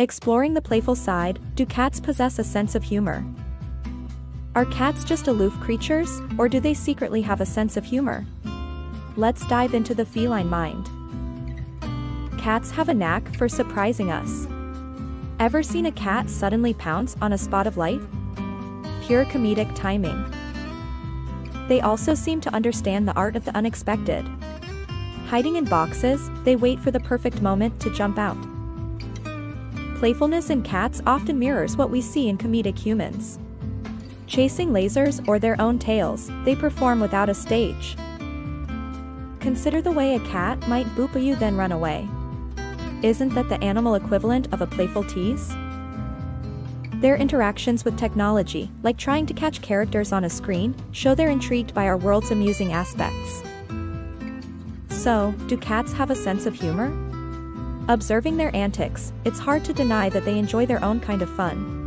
Exploring the playful side, do cats possess a sense of humor? Are cats just aloof creatures, or do they secretly have a sense of humor? Let's dive into the feline mind. Cats have a knack for surprising us. Ever seen a cat suddenly pounce on a spot of light? Pure comedic timing. They also seem to understand the art of the unexpected. Hiding in boxes, they wait for the perfect moment to jump out. Playfulness in cats often mirrors what we see in comedic humans. Chasing lasers or their own tails, they perform without a stage. Consider the way a cat might boop at you then run away. Isn't that the animal equivalent of a playful tease? Their interactions with technology, like trying to catch characters on a screen, show they're intrigued by our world's amusing aspects. So, do cats have a sense of humor? Observing their antics, it's hard to deny that they enjoy their own kind of fun.